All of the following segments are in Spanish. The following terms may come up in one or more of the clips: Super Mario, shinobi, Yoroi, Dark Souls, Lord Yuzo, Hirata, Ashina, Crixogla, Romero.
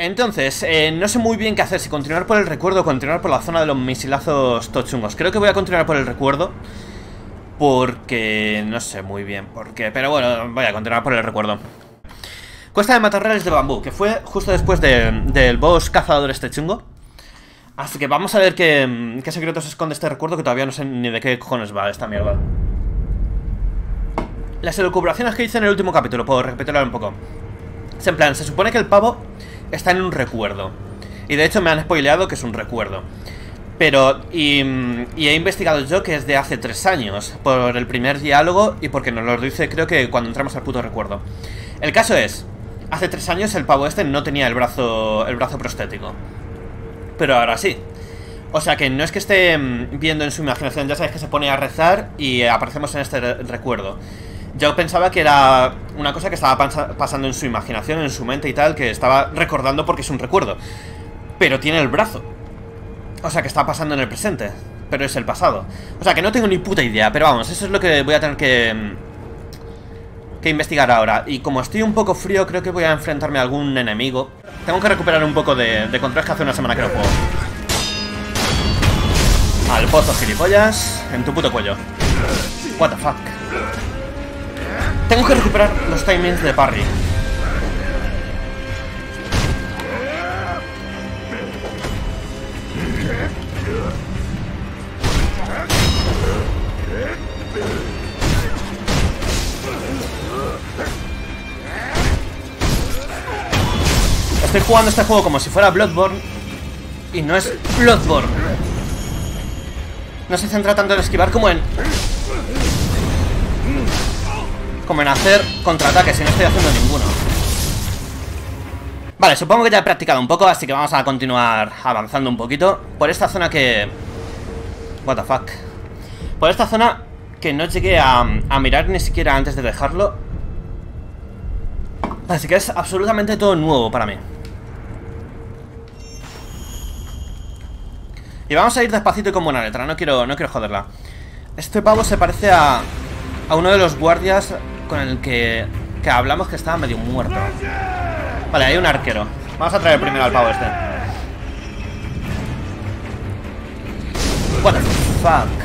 Entonces, no sé muy bien qué hacer, si continuar por el recuerdo o continuar por la zona de los misilazos tochungos. Creo que voy a continuar por el recuerdo, porque no sé muy bien por qué, pero bueno, voy a continuar por el recuerdo. Cuesta de matorrales de bambú, que fue justo después del boss cazador este chungo. Así que vamos a ver qué secretos esconde este recuerdo, que todavía no sé ni de qué cojones va esta mierda. Las elucubraciones que hice en el último capítulo, puedo repetirlo un poco. Es en plan, se supone que el pavo está en un recuerdo. Y de hecho me han spoileado que es un recuerdo. Pero, y he investigado yo que es de hace 3 años, por el primer diálogo y porque nos lo dice, creo que cuando entramos al puto recuerdo. El caso es, hace 3 años el pavo este no tenía el brazo prostético. Pero ahora sí. O sea que no es que esté viendo en su imaginación, ya sabéis que se pone a rezar y aparecemos en este recuerdo. Yo pensaba que era una cosa que estaba pasando en su imaginación, en su mente y tal, que estaba recordando porque es un recuerdo. Pero tiene el brazo. O sea que está pasando en el presente, pero es el pasado. O sea que no tengo ni puta idea, pero vamos, eso es lo que voy a tener que investigar ahora. Y como estoy un poco frío, creo que voy a enfrentarme a algún enemigo. Tengo que recuperar un poco de control, que hace una semana que no juego. Al pozo, gilipollas, en tu puto cuello. What the fuck. Tengo que recuperar los timings de parry. Estoy jugando este juego como si fuera Bloodborne y no es Bloodborne. No se centra tanto en esquivar como en hacer contraataques, y no estoy haciendo ninguno. Vale, supongo que ya he practicado un poco, así que vamos a continuar avanzando un poquito por esta zona que... What the fuck. Por esta zona que no llegué a mirar ni siquiera antes de dejarlo. Así que es absolutamente todo nuevo para mí. Y vamos a ir despacito y con buena letra, no quiero joderla. Este pavo se parece a uno de los guardias con el que hablamos, que estaba medio muerto. Vale, hay un arquero. Vamos a traer primero al pavo este. What the fuck.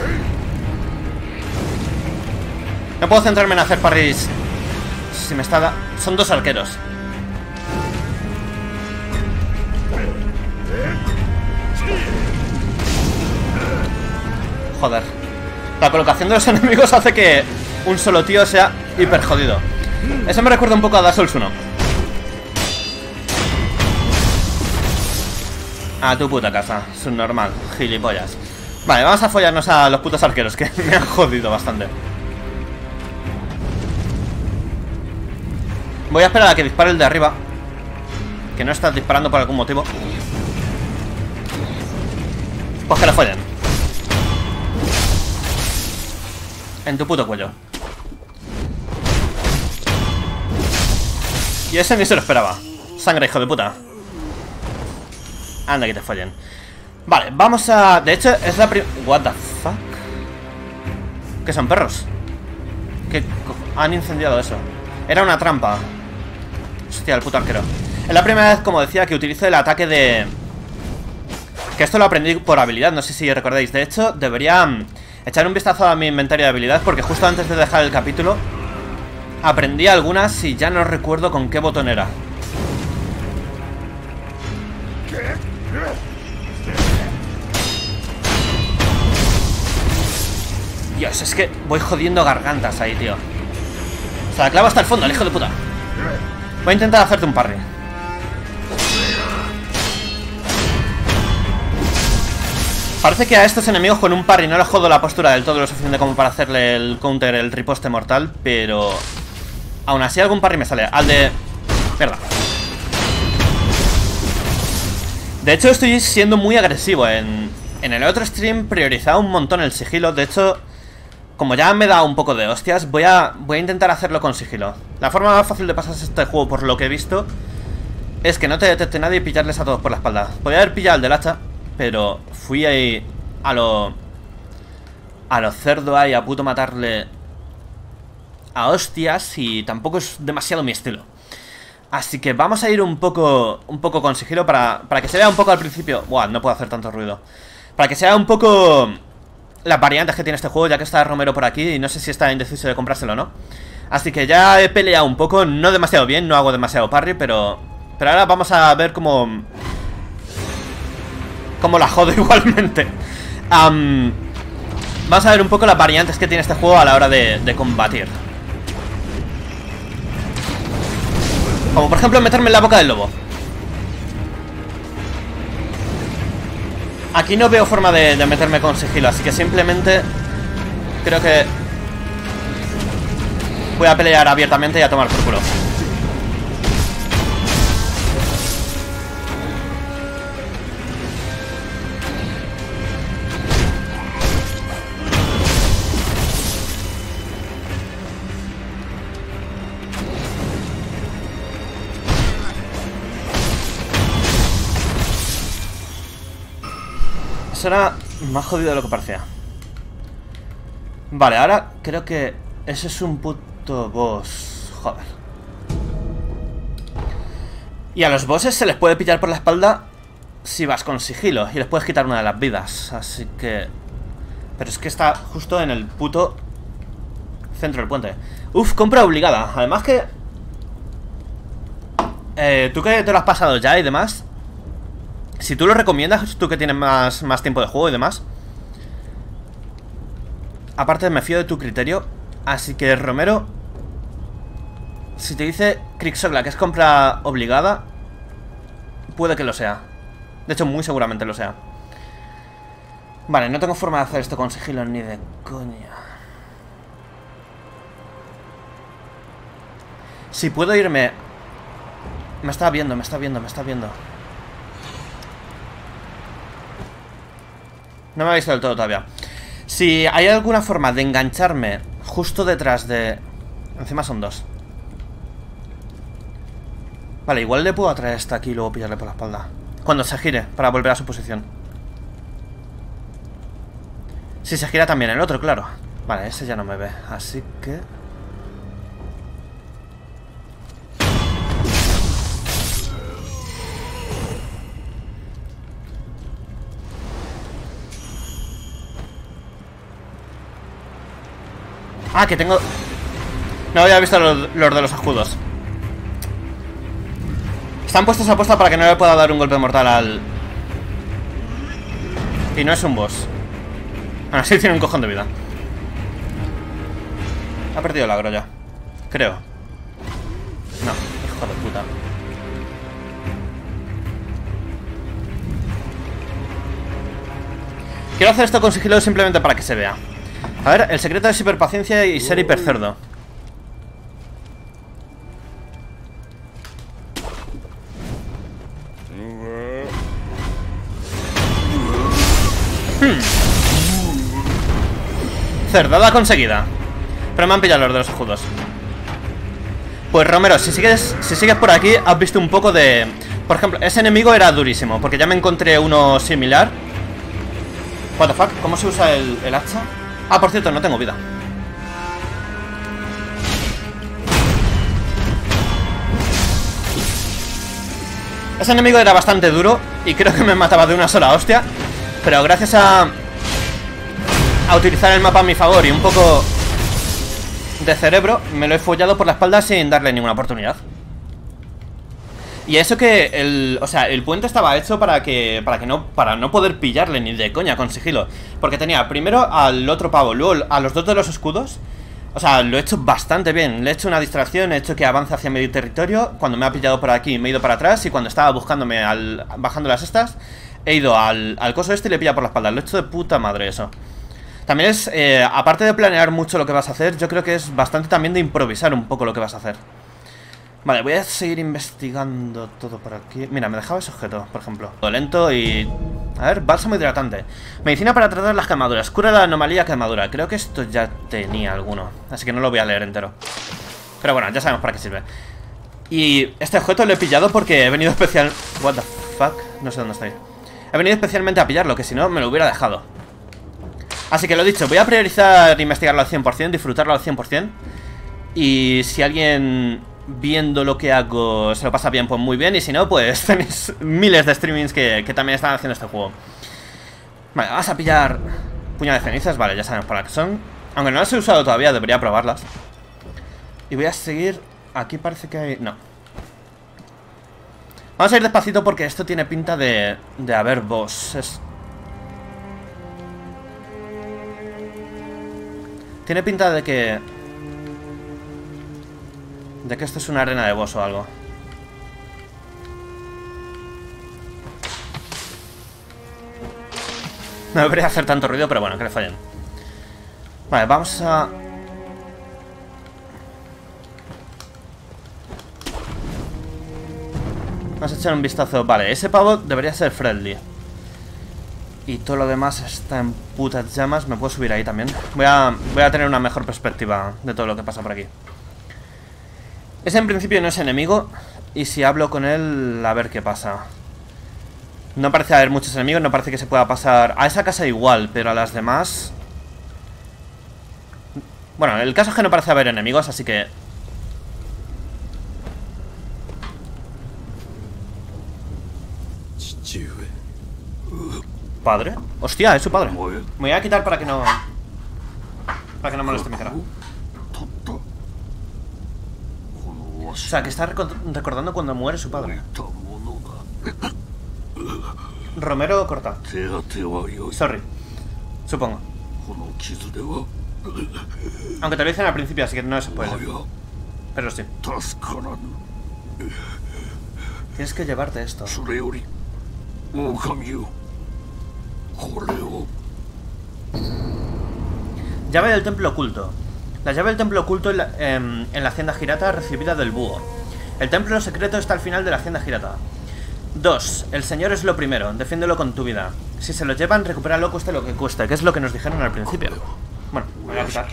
No puedo centrarme en hacer parries. Si me está... Son 2 arqueros. Joder. La colocación de los enemigos hace que un solo tío sea hiper jodido. Eso me recuerda un poco a Dark Souls 1. A tu puta casa, subnormal, gilipollas. Vale, vamos a follarnos a los putos arqueros, que me han jodido bastante. Voy a esperar a que dispare el de arriba, que no estás disparando por algún motivo. Pues que la follen. En tu puto cuello. Y ese ni se lo esperaba. Sangre, hijo de puta. Anda, que te follen. Vale, vamos a... De hecho, es la primera... What the fuck. ¿Qué son, perros? ¿Qué han incendiado eso? Era una trampa. Hostia, el puto arquero. Es la primera vez, como decía, que utilizo el ataque de... Que esto lo aprendí por habilidad, no sé si recordáis. De hecho, debería echar un vistazo a mi inventario de habilidad, porque justo antes de dejar el capítulo aprendí algunas y ya no recuerdo con qué botón era. Dios, es que voy jodiendo gargantas ahí, tío. Se la clava hasta el fondo, el hijo de puta. Voy a intentar hacerte un parry. Parece que a estos enemigos con un parry no les jodo la postura del todo lo suficiente como para hacerle el counter, el riposte mortal, pero... Aún así algún parry me sale. Al de... Mierda. De hecho estoy siendo muy agresivo. En el otro stream priorizaba un montón el sigilo, de hecho... Como ya me da un poco de hostias, voy a intentar hacerlo con sigilo. La forma más fácil de pasar este juego, por lo que he visto, es que no te detecte nadie y pillarles a todos por la espalda. Podría haber pillado al del hacha, pero fui ahí a lo cerdo ahí a puto matarle a hostias, y tampoco es demasiado mi estilo. Así que vamos a ir un poco consejero para que se vea un poco al principio. Buah, no puedo hacer tanto ruido. Para que se vea un poco las variantes que tiene este juego, ya que está Romero por aquí y no sé si está indeciso de comprárselo o no. Así que ya he peleado un poco, no demasiado bien, no hago demasiado parry, pero ahora vamos a ver cómo la jodo igualmente. Vamos a ver un poco las variantes que tiene este juego a la hora de combatir. Como por ejemplo meterme en la boca del lobo. Aquí no veo forma de meterme con sigilo, así que simplemente creo que voy a pelear abiertamente y a tomar por culo. Eso era más jodido de lo que parecía. Vale, ahora creo que ese es un puto boss. Joder. Y a los bosses se les puede pillar por la espalda si vas con sigilo y les puedes quitar una de las vidas. Así que... Pero es que está justo en el puto centro del puente. Uf, compra obligada. Además que... tú que te lo has pasado ya y demás... Si tú lo recomiendas, tú que tienes más tiempo de juego y demás. Aparte me fío de tu criterio. Así que Romero, si te dice Crixogla que es compra obligada, puede que lo sea. De hecho muy seguramente lo sea. Vale, no tengo forma de hacer esto con sigilo ni de coña. Si puedo irme... Me está viendo, me está viendo, me está viendo. No me ha visto del todo todavía. Si hay alguna forma de engancharme justo detrás de... Encima son dos. Vale, igual le puedo atraer hasta aquí y luego pillarle por la espalda cuando se gire, para volver a su posición. Si se gira también el otro, claro. Vale, ese ya no me ve, así que... Ah, que tengo... No había visto los de los escudos. Están puestos a posta para que no le pueda dar un golpe mortal al... Y no es un boss. Aún así tiene un cojón de vida. Ha perdido el agro ya. Creo. No, hijo de puta. Quiero hacer esto con sigilo simplemente para que se vea. A ver, el secreto es hiperpaciencia y ser hipercerdo. Cerdada conseguida. Pero me han pillado los de los escudos. Pues Romero, si sigues por aquí, has visto un poco de... Por ejemplo, ese enemigo era durísimo, porque ya me encontré uno similar. What the fuck, ¿cómo se usa el hacha? Ah, por cierto, no tengo vida. Ese enemigo era bastante duro y creo que me mataba de una sola hostia. Pero gracias a utilizar el mapa a mi favor y un poco de cerebro, me lo he follado por la espalda sin darle ninguna oportunidad. Y eso que el puente estaba hecho para no poder pillarle ni de coña con sigilo. Porque tenía primero al otro pavo, luego a los dos de los escudos. O sea, lo he hecho bastante bien. Le he hecho una distracción, he hecho que avance hacia mi territorio. Cuando me ha pillado por aquí me he ido para atrás. Y cuando estaba buscándome bajando las estas, he ido al coso este y le he pillado por la espalda. Lo he hecho de puta madre eso. También es, aparte de planear mucho lo que vas a hacer, yo creo que es bastante también de improvisar un poco lo que vas a hacer. Vale, voy a seguir investigando todo por aquí. Mira, me dejaba ese objeto, por ejemplo. Todo lento y... A ver, bálsamo hidratante. Medicina para tratar las quemaduras. Cura la anomalía quemadura. Creo que esto ya tenía alguno, así que no lo voy a leer entero. Pero bueno, ya sabemos para qué sirve. Y este objeto lo he pillado porque he venido especial... What the fuck, no sé dónde estoy. He venido especialmente a pillarlo, que si no me lo hubiera dejado. Así que lo dicho, voy a priorizar investigarlo al 100%, disfrutarlo al 100%. Y si alguien... viendo lo que hago se lo pasa bien, pues muy bien. Y si no, pues tenéis miles de streamings que también están haciendo este juego. Vale, vas a pillar puñal de cenizas. Vale, ya sabemos para qué son. Aunque no las he usado todavía, debería probarlas. Y voy a seguir. Aquí parece que hay... no. Vamos a ir despacito porque esto tiene pinta de haber bosses. Tiene pinta de que... de que esto es una arena de boss o algo. No debería hacer tanto ruido, pero bueno, que le fallen. Vale, vamos a... vamos a echar un vistazo. Vale, ese pavo debería ser friendly. Y todo lo demás está en putas llamas. Me puedo subir ahí también. Voy a tener una mejor perspectiva de todo lo que pasa por aquí. Ese en principio no es enemigo. Y si hablo con él, a ver qué pasa. No parece haber muchos enemigos. No parece que se pueda pasar a esa casa igual, pero a las demás... bueno, el caso es que no parece haber enemigos, así que... ¿padre? Hostia, es su padre. Me voy a quitar para que no... para que no moleste mi cara. O sea, que está recordando cuando muere su padre. Romero corta. Sorry. Supongo. Aunque te lo dicen al principio, así que no es spoiler. Pero sí. Tienes que llevarte esto. Llave del templo oculto. La llave del templo oculto en la hacienda Hirata, recibida del búho. El templo secreto está al final de la hacienda Hirata. 2. El señor es lo primero. Defiéndelo con tu vida. Si se lo llevan, recupéralo, cueste lo que cueste, que es lo que nos dijeron al principio. Bueno, me voy a quitar.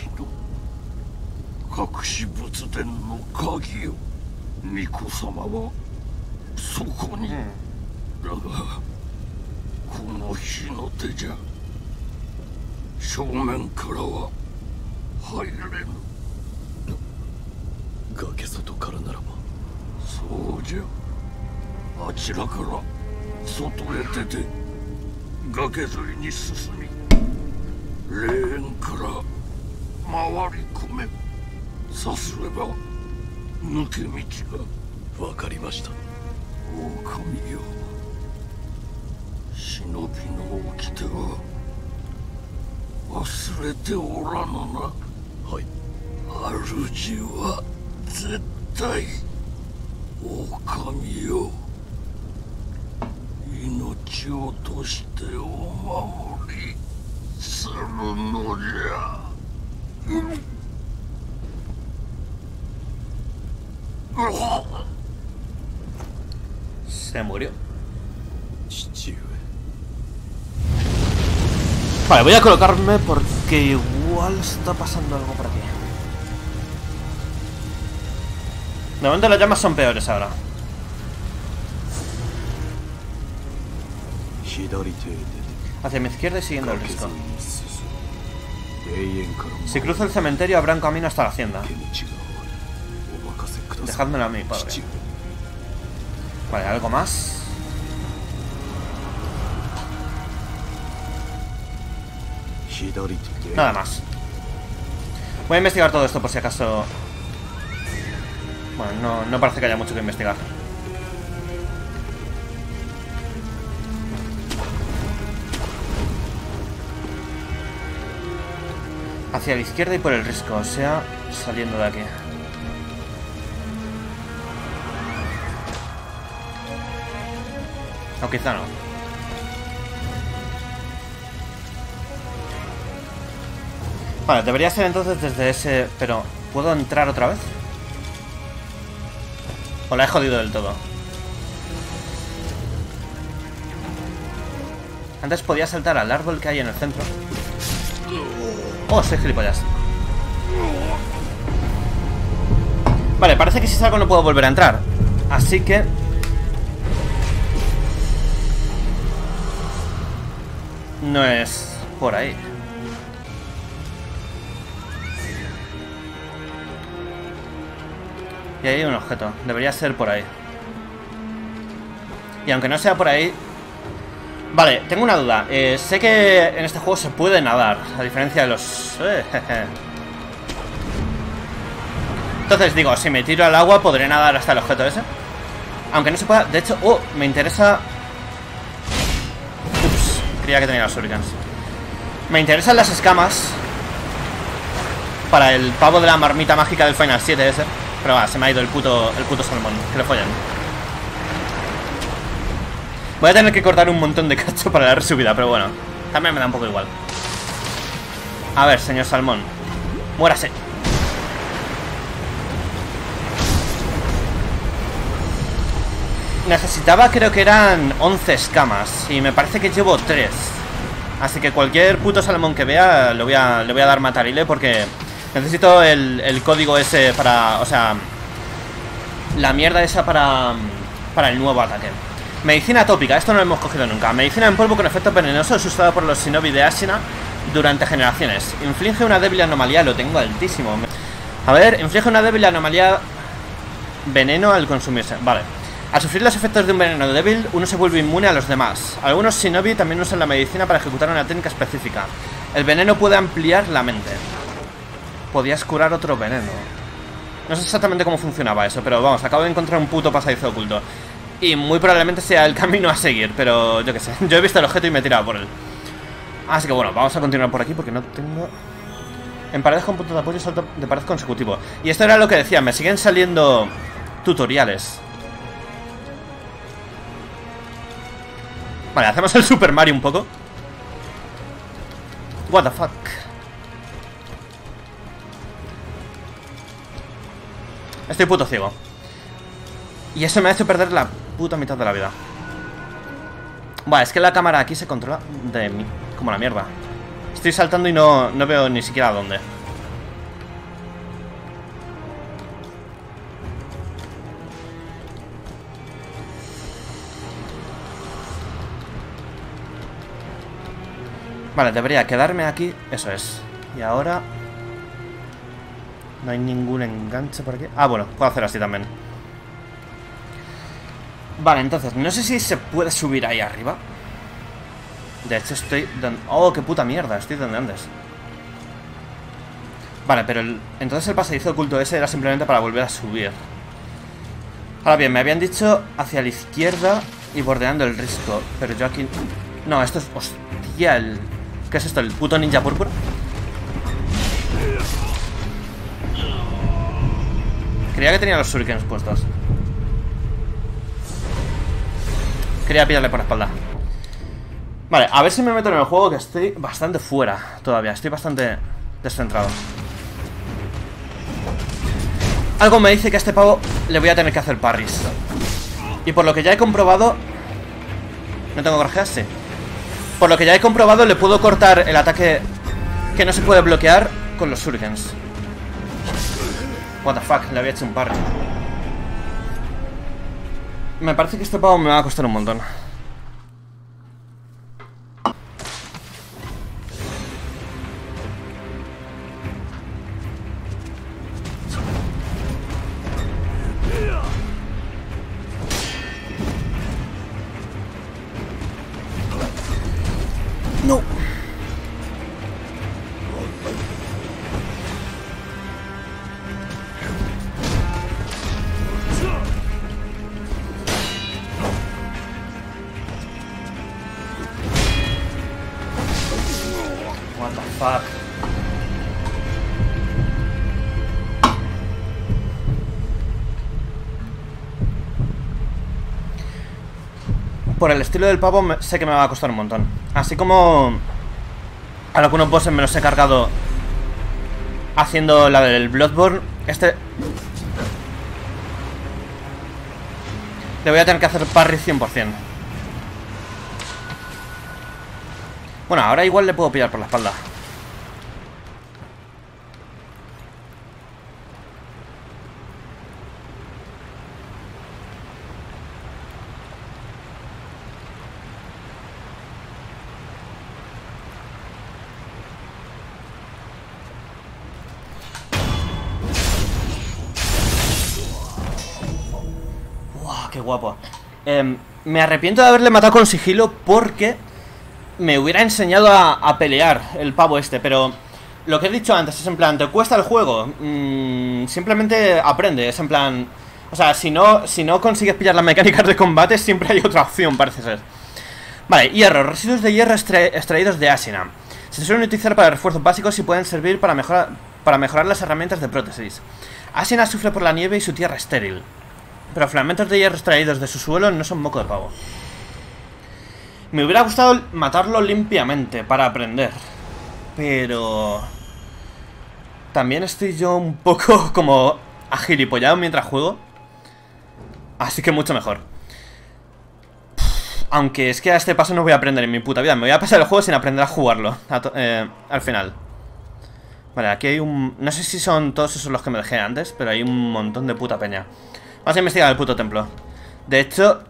Shinobi no okite wa wasurete orano na. Hai. Aruji wa zettai okami o inochi o toshite o mamori suru no ja. Se murió. Vale, voy a colocarme porque igual está pasando algo por aquí. De momento las llamas son peores ahora. Hacia mi izquierda y siguiendo el risco. Si cruzo el cementerio habrá un camino hasta la hacienda. Dejádmelo a mí, padre. Vale, ¿algo más? Nada más. Voy a investigar todo esto por si acaso. Bueno, no parece que haya mucho que investigar. Hacia la izquierda y por el risco, o sea, saliendo de aquí. O quizá no. Vale, debería ser entonces desde ese... pero... ¿puedo entrar otra vez? ¿O la he jodido del todo? Antes podía saltar al árbol que hay en el centro. ¡Oh, soy gilipollas! Vale, parece que si salgo no puedo volver a entrar. Así que... no es por ahí. Y ahí hay un objeto. Debería ser por ahí. Y aunque no sea por ahí... Vale, tengo una duda. Sé que en este juego se puede nadar, a diferencia de los... Entonces digo, si me tiro al agua podré nadar hasta el objeto ese. Aunque no se pueda... De hecho, me interesa... Ups, creía que tenía los shurikens. Me interesan las escamas para el pavo de la marmita mágica del Final 7 ese. Pero va, se me ha ido el puto salmón. Que le follan. Voy a tener que cortar un montón de cacho para la resubida, pero bueno, también me da un poco igual. A ver, señor salmón, muérase. Necesitaba, creo que eran 11 escamas, y me parece que llevo 3. Así que cualquier puto salmón que vea, le voy a dar matarile, porque necesito el código ese para... O sea, la mierda esa para el nuevo ataque. Medicina tópica, esto no lo hemos cogido nunca. Medicina en polvo con efectos venenosos usada por los shinobi de Ashina durante generaciones. Inflige una débil anomalía, lo tengo altísimo. A ver, inflige una débil anomalía veneno al consumirse, vale. Al sufrir los efectos de un veneno débil, uno se vuelve inmune a los demás. Algunos shinobi también usan la medicina para ejecutar una técnica específica. El veneno puede ampliar la mente. Podías curar otro veneno. No sé exactamente cómo funcionaba eso, pero vamos, acabo de encontrar un puto pasadizo oculto. Y muy probablemente sea el camino a seguir, pero yo qué sé. Yo he visto el objeto y me he tirado por él. Así que bueno, vamos a continuar por aquí porque no tengo... En paredes con punto de apoyo y salto de pared consecutivo. Y esto era lo que decía, me siguen saliendo tutoriales. Vale, hacemos el Super Mario un poco. What the fuck. Estoy puto ciego. Y eso me ha hecho perder la puta mitad de la vida. Buah, es que la cámara aquí se controla de mí como la mierda. Estoy saltando y no veo ni siquiera a dónde. Vale, debería quedarme aquí. Eso es. Y ahora... No hay ningún enganche por aquí. Ah, bueno, puedo hacer así también. Vale, entonces, no sé si se puede subir ahí arriba. De hecho estoy... ¡Oh, qué puta mierda! Estoy donde antes. Vale, pero entonces el pasadizo oculto ese era simplemente para volver a subir. Ahora bien, me habían dicho hacia la izquierda y bordeando el risco. Pero yo aquí... No, esto es... ¡Hostia! ¿Qué es esto? ¿El puto ninja púrpura? Creía que tenía los shurikens puestos. Quería pillarle por la espalda. Vale, a ver si me meto en el juego, que estoy bastante fuera todavía. Estoy bastante descentrado. Algo me dice que a este pavo le voy a tener que hacer parries. Y por lo que ya he comprobado... ¿No tengo grajeas? Sí. Por lo que ya he comprobado, le puedo cortar el ataque que no se puede bloquear con los shurikens. What the fuck, le había hecho un parry. Me parece que este pavo me va a costar un montón. No. Por el estilo del pavo sé que me va a costar un montón. Así como a algunos bosses me los he cargado haciendo la del Bloodborne, este le voy a tener que hacer parry 100%. Bueno, ahora igual le puedo pillar por la espalda. guapo. Me arrepiento de haberle matado con sigilo porque me hubiera enseñado a pelear el pavo este, pero lo que he dicho antes es en plan, te cuesta el juego, simplemente aprende, es en plan, o sea, si no consigues pillar las mecánicas de combate siempre hay otra opción, parece ser. Vale, hierro, residuos de hierro extraídos de Ashina. Se suelen utilizar para refuerzos básicos y pueden servir para mejorar las herramientas de prótesis. Ashina sufre por la nieve y su tierra estéril, pero fragmentos de hierro extraídos de su suelo no son moco de pavo. Me hubiera gustado matarlo limpiamente para aprender, pero también estoy yo un poco como agilipollado mientras juego, así que mucho mejor. Aunque es que a este paso no voy a aprender en mi puta vida. Me voy a pasar el juego sin aprender a jugarlo al final. Vale, aquí hay un... No sé si son todos esos los que me dejé antes, pero hay un montón de puta peña. Vamos a investigar el puto templo. De hecho,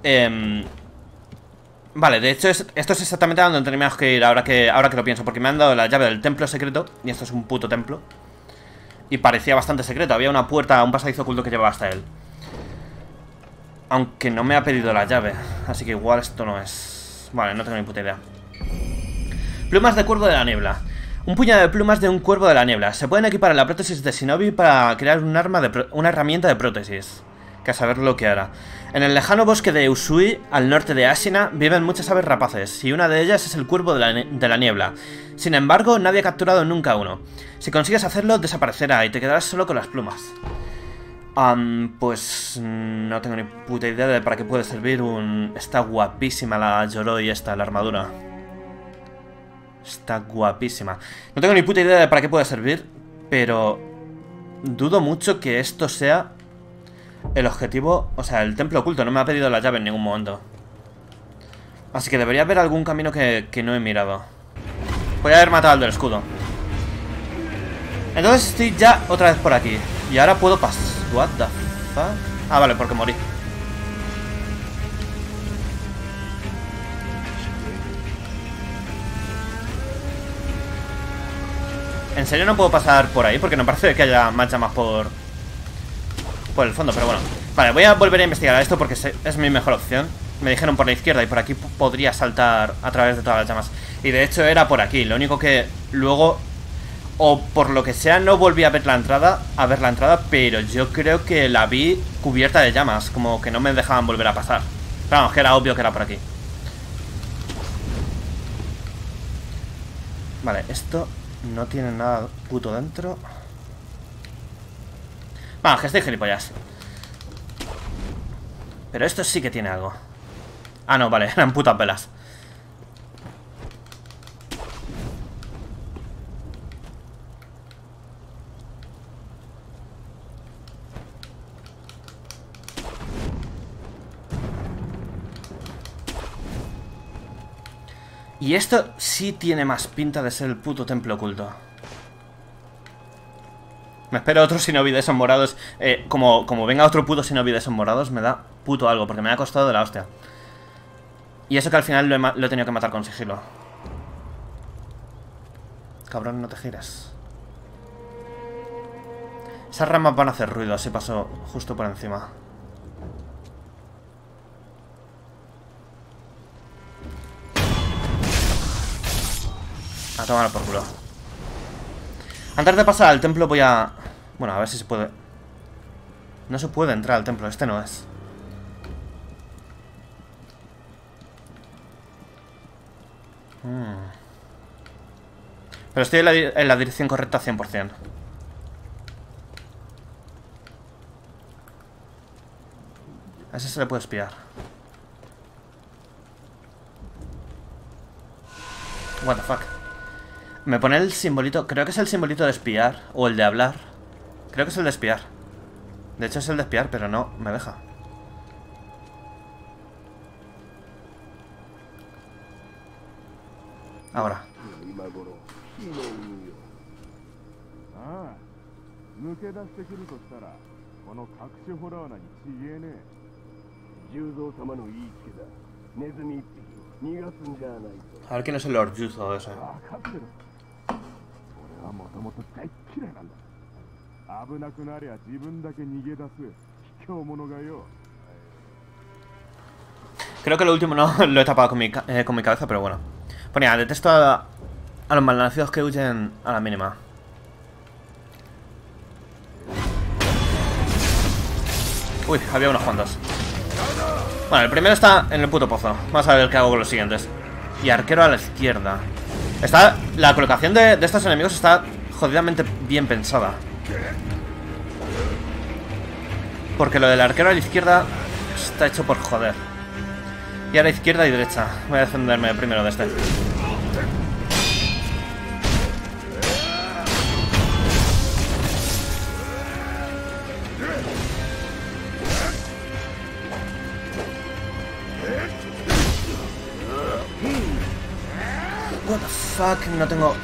vale, de hecho esto es exactamente a donde teníamos que ir ahora que lo pienso, porque me han dado la llave del templo secreto. Y esto es un puto templo, y parecía bastante secreto. Había una puerta, un pasadizo oculto que llevaba hasta él. Aunque no me ha pedido la llave, así que igual esto no es... Vale, no tengo ni puta idea. Plumas de cuervo de la niebla. Un puñado de plumas de un cuervo de la niebla. Se pueden equipar en la prótesis de Shinobi para crear una herramienta de prótesis, que a saber lo que hará. En el lejano bosque de Usui, al norte de Ashina, viven muchas aves rapaces, y una de ellas es el cuervo de la niebla. Sin embargo, nadie ha capturado nunca uno. Si consigues hacerlo, desaparecerá y te quedarás solo con las plumas. Pues no tengo ni puta idea de para qué puede servir un... Está guapísima la Yoroi esta, la armadura. Está guapísima. No tengo ni puta idea de para qué puede servir, pero dudo mucho que esto sea... El objetivo, o sea, el templo oculto. No me ha pedido la llave en ningún momento, así que debería haber algún camino que no he mirado. Voy a haber matado al del escudo. Entonces estoy ya otra vez por aquí, y ahora puedo pasar. What the fuck? Ah, vale, porque morí. En serio no puedo pasar por ahí, porque no parece que haya más llamas por el fondo, pero bueno. Vale, voy a volver a investigar esto porque es mi mejor opción. Me dijeron por la izquierda y por aquí podría saltar a través de todas las llamas. Y de hecho era por aquí, lo único que luego, o por lo que sea, no volví a ver la entrada, pero yo creo que la vi cubierta de llamas, como que no me dejaban volver a pasar. Pero vamos, que era obvio que era por aquí. Vale, esto no tiene nada puto dentro. Vamos, que estoy gilipollas. Pero esto sí que tiene algo. Ah, no, vale, eran putas velas. Y esto sí tiene más pinta de ser el puto templo oculto. Me espero otro shinobi de esos morados. Como venga otro puto shinobi de esos morados, me da puto algo, porque me ha costado de la hostia. Y eso que al final lo he tenido que matar con sigilo. Cabrón, no te giras. Esas ramas van a hacer ruido, así paso justo por encima. A tomar por culo. Antes de pasar al templo voy a... Bueno, a ver si se puede... No se puede entrar al templo, este no es. Pero estoy en la dirección correcta 100%. A ese se le puede espiar. What the fuck. Me pone el simbolito, creo que es el simbolito de espiar, o el de hablar. Creo que es el de espiar. De hecho es el de espiar, pero no me deja. Ahora. A ver quién es el Lord Yuzo ese. Creo que lo último no lo he tapado con mi cabeza, pero bueno. Ponía, detesto a los malnacidos que huyen a la mínima. Uy, había unos cuantos. Bueno, el primero está en el puto pozo. Vamos a ver qué hago con los siguientes. Y arquero a la izquierda. Está, la colocación de estos enemigos está jodidamente bien pensada. Porque lo del arquero a la izquierda está hecho por joder. Y ahora izquierda y derecha. Voy a defenderme primero de este. What the fuck, no tengo...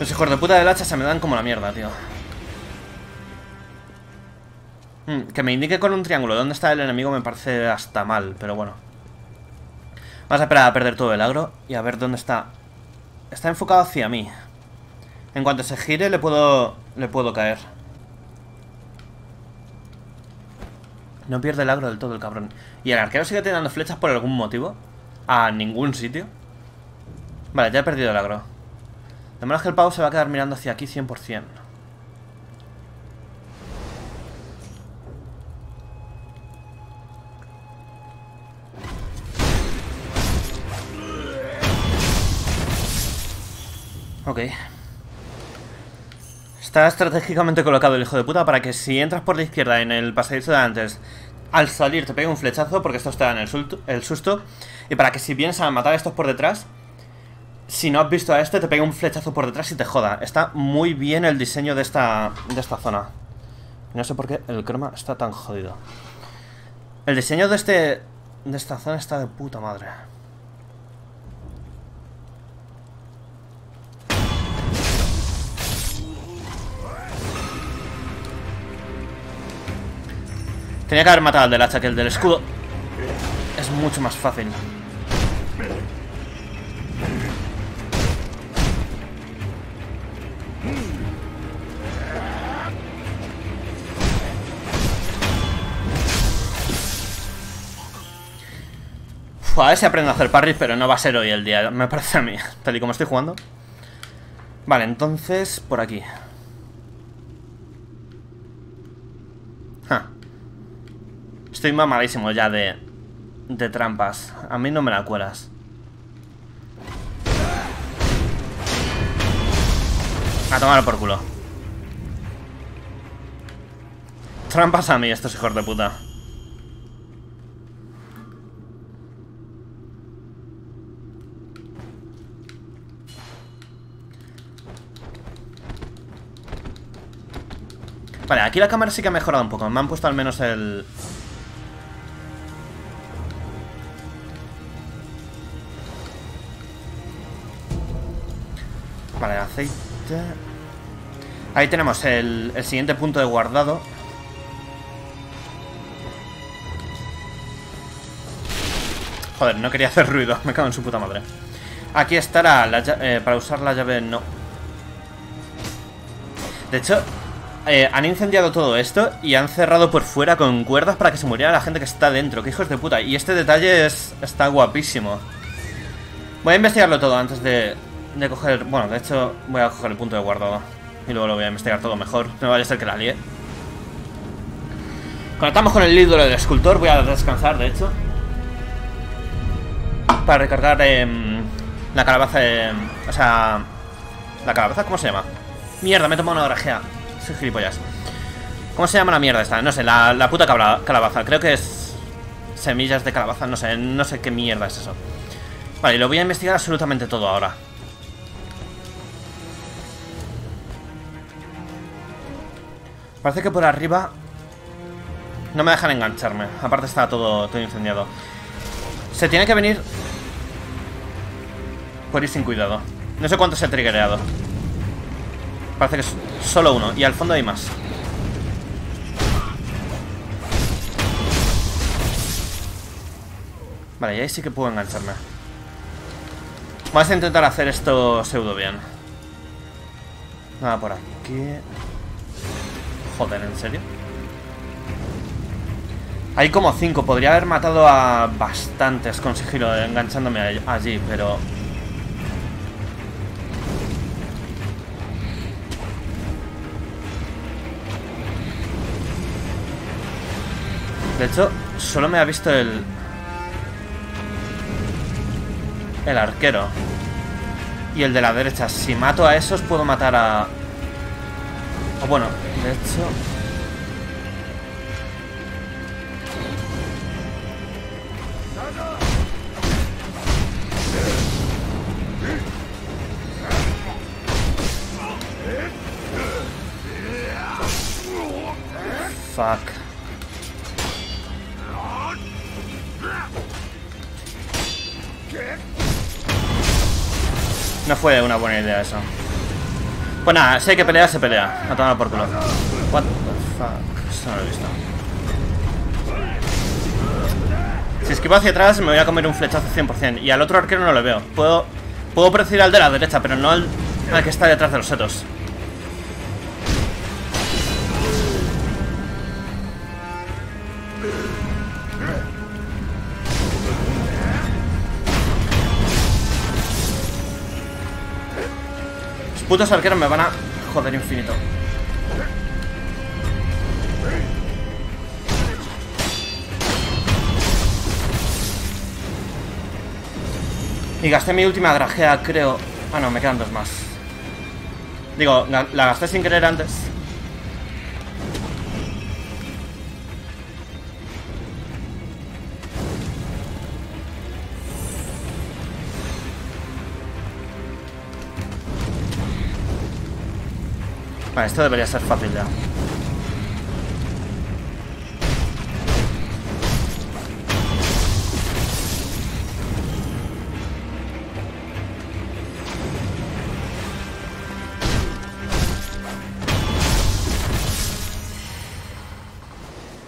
Los hijos de puta del hacha se me dan como la mierda, tío. Que me indique con un triángulo dónde está el enemigo me parece hasta mal, pero bueno. Vamos a esperar a perder todo el agro y a ver dónde está. Está enfocado hacia mí. En cuanto se gire le puedo caer. No pierde el agro del todo el cabrón. ¿Y el arquero sigue tirando flechas por algún motivo? ¿A ningún sitio? Vale, ya he perdido el agro. De manera que el pavo se va a quedar mirando hacia aquí 100%. Ok. Está estratégicamente colocado el hijo de puta para que si entras por la izquierda en el pasadizo de antes, al salir te pegue un flechazo porque estos te dan el susto. Y para que si vienes a matar a estos por detrás... Si no has visto a este, te pega un flechazo por detrás y te joda. Está muy bien el diseño de esta zona. No sé por qué el croma está tan jodido. El diseño de esta zona está de puta madre. Tenía que haber matado al del hacha, que el del escudo es mucho más fácil. A ver si aprendo a hacer parries, pero no va a ser hoy el día, me parece a mí, tal y como estoy jugando. Vale, entonces, por aquí. Estoy mamadísimo ya de trampas. A mí no me la cuelas. A tomar por culo. Trampas a mí estos hijos de puta. Vale, aquí la cámara sí que ha mejorado un poco. Me han puesto al menos el... Vale, el aceite. Ahí tenemos el siguiente punto de guardado. Joder, no quería hacer ruido. Me cago en su puta madre. Aquí estará la llave, para usar la llave no. De hecho... han incendiado todo esto y han cerrado por fuera con cuerdas para que se muriera la gente que está dentro. ¡Qué hijos de puta! Y este detalle está guapísimo. Voy a investigarlo todo antes de coger... Bueno, de hecho voy a coger el punto de guardado y luego lo voy a investigar todo mejor. No vaya a ser que la líe. Conectamos con el ídolo del escultor. Voy a descansar, de hecho, para recargar la calabaza... o sea... ¿La calabaza? ¿Cómo se llama? Mierda, me he tomado una orejea. Soy gilipollas. ¿Cómo se llama la mierda esta? No sé, la puta calabaza. Creo que es semillas de calabaza. No sé qué mierda es eso. Vale, lo voy a investigar absolutamente todo ahora. Parece que por arriba no me dejan engancharme. Aparte está todo incendiado. Se tiene que venir por ir sin cuidado. No sé cuánto se ha triggereado. Parece que es solo uno. Y al fondo hay más. Vale, y ahí sí que puedo engancharme. Vamos a intentar hacer esto pseudo bien. Nada por aquí. Joder, ¿en serio? Hay como 5. Podría haber matado a bastantes con sigilo enganchándome allí, pero... De hecho, solo me ha visto el arquero. Y el de la derecha. Si mato a esos, puedo matar a... O bueno, de hecho... Fuck. No fue una buena idea eso. Pues nada, si hay que pelear, se pelea. No tomarlo por culo. What the fuck. Esto no lo he visto. Si esquivo hacia atrás, me voy a comer un flechazo 100%. Y al otro arquero no lo veo. Puedo predecir al de la derecha, pero no al que está detrás de los setos. Putos arqueros me van a joder infinito. Y gasté mi última grajea, creo. Ah, no, me quedan 2 más. Digo, la gasté sin querer antes. Vale, esto debería ser fácil ya.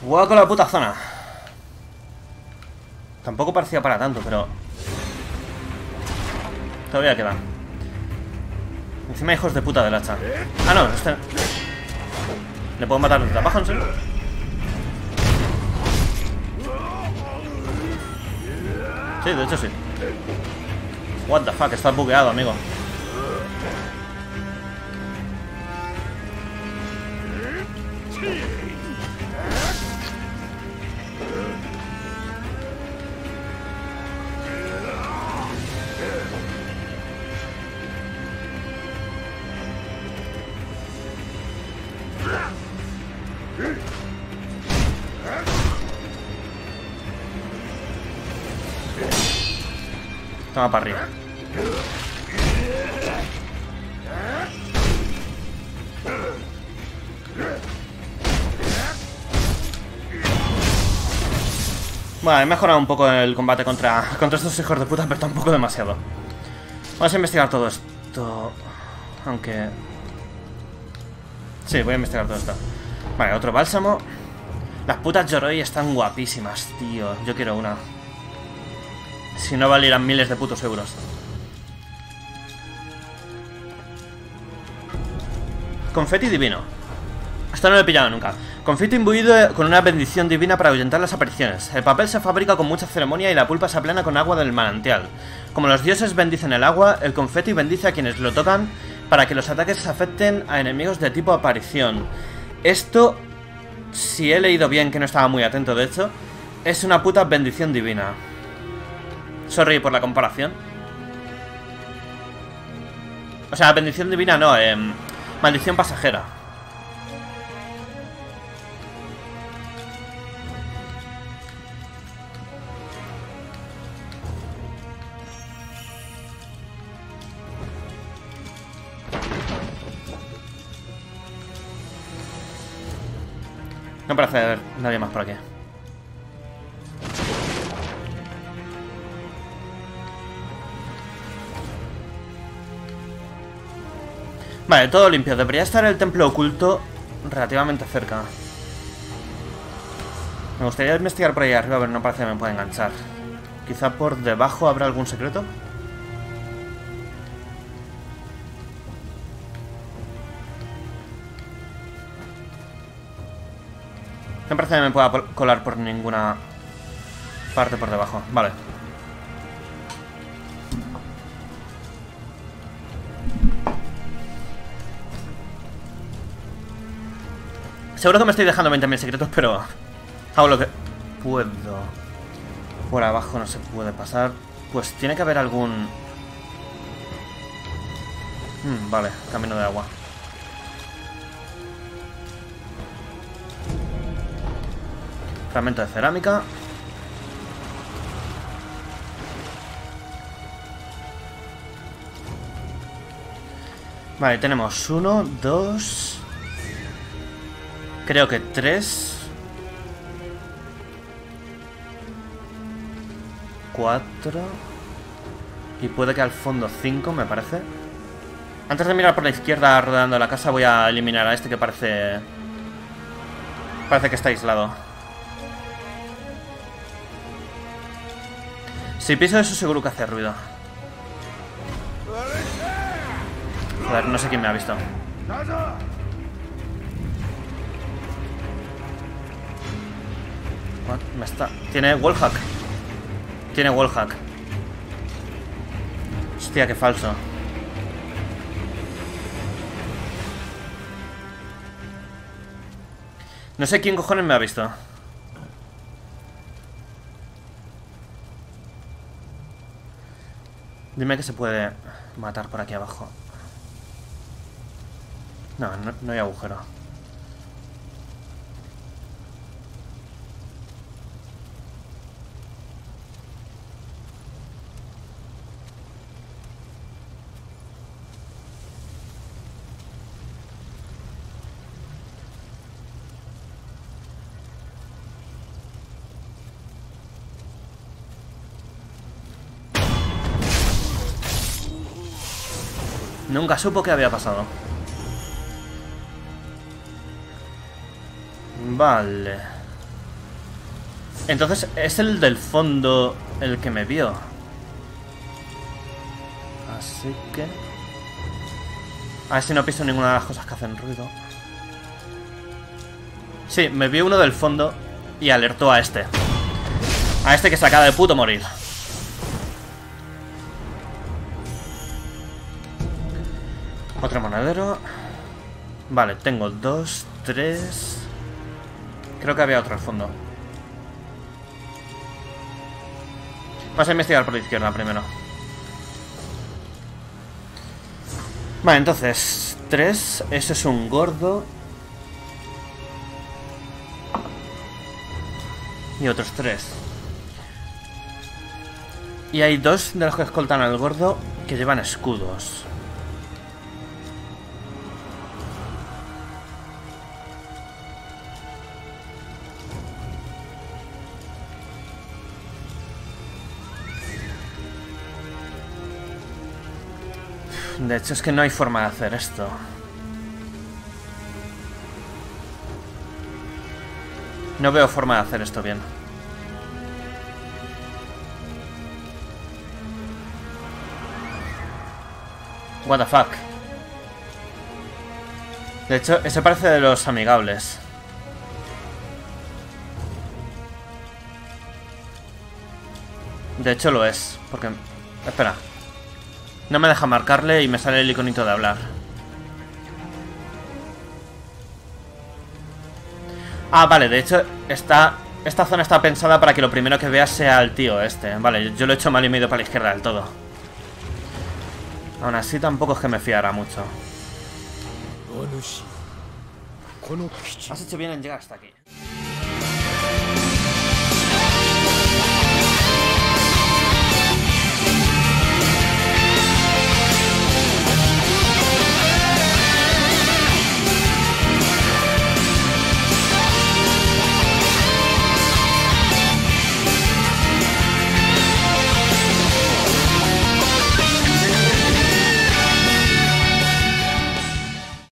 Guau con la puta zona. Tampoco parecía para tanto, pero... Todavía queda. Encima hijos de puta del hacha. Ah, no, este... ¿Le puedo matar la paja, en serio? Sí, de hecho sí. What the fuck, está bugueado, amigo. Toma para arriba. Bueno, he mejorado un poco el combate contra estos hijos de puta, pero tampoco demasiado. Vamos a investigar todo esto. Aunque... Sí, voy a investigar todo esto. Vale, otro bálsamo. Las putas Yoroi están guapísimas, tío. Yo quiero una. Si no valieran miles de putos euros. Confeti divino. Esto no lo he pillado nunca. Confeti imbuido con una bendición divina para ahuyentar las apariciones. El papel se fabrica con mucha ceremonia y la pulpa se aplana con agua del manantial. Como los dioses bendicen el agua, el confeti bendice a quienes lo tocan para que los ataques afecten a enemigos de tipo aparición. Esto, si he leído bien, que no estaba muy atento de hecho, es una puta bendición divina. Sorry por la comparación. O sea, bendición divina no, maldición pasajera. No parece haber nadie más por aquí. Vale, todo limpio. Debería estar el templo oculto relativamente cerca. Me gustaría investigar por ahí arriba, pero no parece que me pueda enganchar. Quizá por debajo habrá algún secreto. No parece que me pueda colar por ninguna parte por debajo. Vale. Seguro que me estoy dejando 20.000 secretos, pero hago lo que puedo. Por abajo no se puede pasar. Pues tiene que haber algún... vale, camino de agua. Fragmento de cerámica. Vale, tenemos 1, 2... Creo que 3, 4... Y puede que al fondo 5, me parece. Antes de mirar por la izquierda rodeando la casa voy a eliminar a este que parece... Parece que está aislado. Si piso eso seguro que hace ruido. Joder, no sé quién me ha visto. What? Me está... Tiene wallhack. Tiene wallhack. Hostia, qué falso. No sé quién cojones me ha visto. Dime que se puede matar por aquí abajo. No hay agujero. Nunca supo qué había pasado. Vale. Entonces es el del fondo el que me vio. Así que... A ver si no piso ninguna de las cosas que hacen ruido. Sí, me vio uno del fondo y alertó a este. A este que se acaba de puto morir. Otro monedero. Vale, tengo 2, 3. Creo que había otro al fondo. Vamos a investigar por la izquierda primero. Vale, entonces 3, ese es un gordo. Y otros 3. Y hay 2 de los que escoltan al gordo que llevan escudos. De hecho, es que no hay forma de hacer esto. No veo forma de hacer esto bien. What the fuck. De hecho, ese parece de los amigables. De hecho lo es, porque... Espera. No me deja marcarle y me sale el iconito de hablar. Ah, vale, de hecho esta zona está pensada para que lo primero que veas sea el tío este. Vale, yo lo he hecho mal y me he ido para la izquierda del todo. Aún así tampoco es que me fiara mucho. Has hecho bien en llegar hasta aquí.